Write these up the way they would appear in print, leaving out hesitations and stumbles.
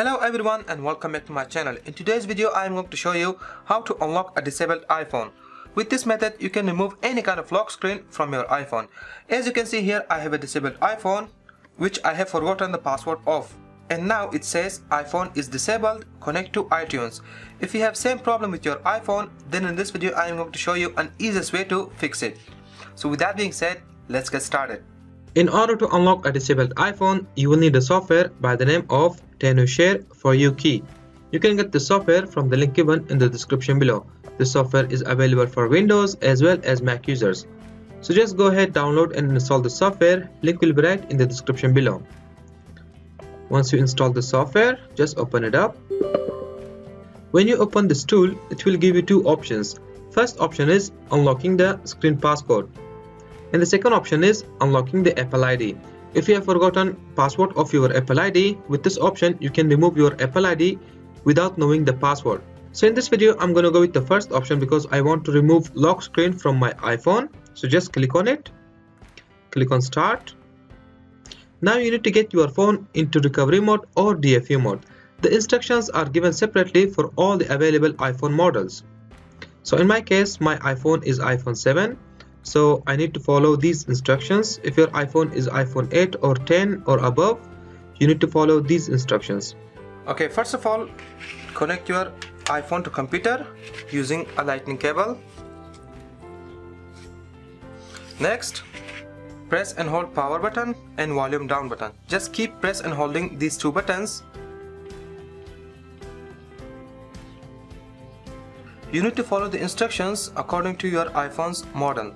Hello everyone and welcome back to my channel. In today's video I am going to show you how to unlock a disabled iPhone. With this method you can remove any kind of lock screen from your iPhone. As you can see here I have a disabled iPhone which I have forgotten the password of. And now it says iPhone is disabled, connect to iTunes. If you have same problem with your iPhone, then in this video I am going to show you an easiest way to fix it. So with that being said, let's get started. In order to unlock a disabled iPhone, you will need a software by the name of Tenushare4UKey. You can get the software from the link given in the description below. This software is available for Windows as well as Mac users. So just go ahead, download and install the software. Link will be right in the description below. Once you install the software, just open it up. When you open this tool, it will give you two options. First option is unlocking the screen passcode. And the second option is unlocking the Apple ID. If you have forgotten password of your Apple ID, with this option you can remove your Apple ID without knowing the password. So in this video, I'm gonna go with the first option because I want to remove lock screen from my iPhone. So just click on it. Click on start. Now you need to get your phone into recovery mode or DFU mode. The instructions are given separately for all the available iPhone models. So in my case, my iPhone is iPhone 7. So I need to follow these instructions. If your iPhone is iPhone 8 or 10 or above, you need to follow these instructions. Okay, first of all, connect your iPhone to computer using a lightning cable. Next, press and hold power button and volume down button. Just keep press and holding these two buttons. You need to follow the instructions according to your iPhone's model.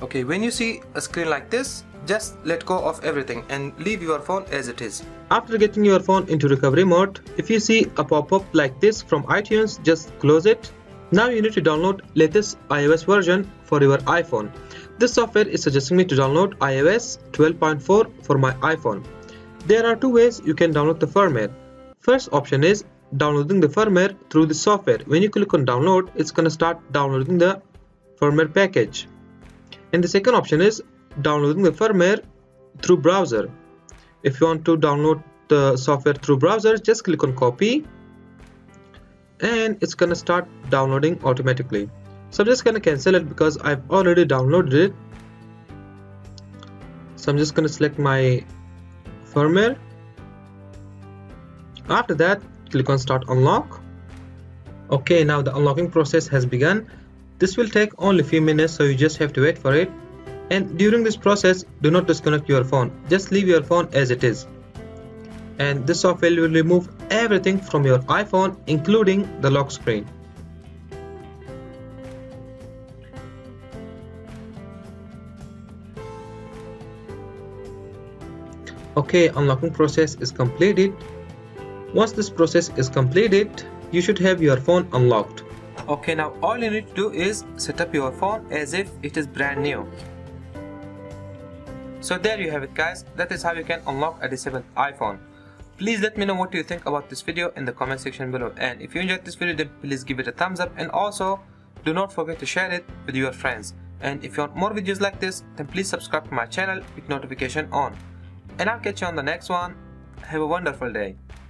Okay, when you see a screen like this, just let go of everything and leave your phone as it is. After getting your phone into recovery mode, if you see a pop-up like this from iTunes, just close it. Now you need to download latest iOS version for your iPhone. This software is suggesting me to download iOS 12.4 for my iPhone. There are two ways you can download the firmware. First option is downloading the firmware through the software. When you click on download, it's gonna start downloading the firmware package. And the second option is downloading the firmware through browser. If you want to download the software through browser, just click on copy. And it's gonna start downloading automatically. So I'm just gonna cancel it because I've already downloaded it. So I'm just gonna select my firmware. After that, click on start unlock. Okay, now the unlocking process has begun. This will take only a few minutes, so you just have to wait for it. And during this process, do not disconnect your phone. Just leave your phone as it is. And this software will remove everything from your iPhone, including the lock screen. Okay, unlocking process is completed. Once this process is completed, you should have your phone unlocked. Okay, now all you need to do is set up your phone as if it is brand new. So there you have it guys, that is how you can unlock a disabled iPhone. Please let me know what you think about this video in the comment section below, and if you enjoyed this video then please give it a thumbs up, and also do not forget to share it with your friends. And if you want more videos like this then please subscribe to my channel with notification on. And I'll catch you on the next one. Have a wonderful day.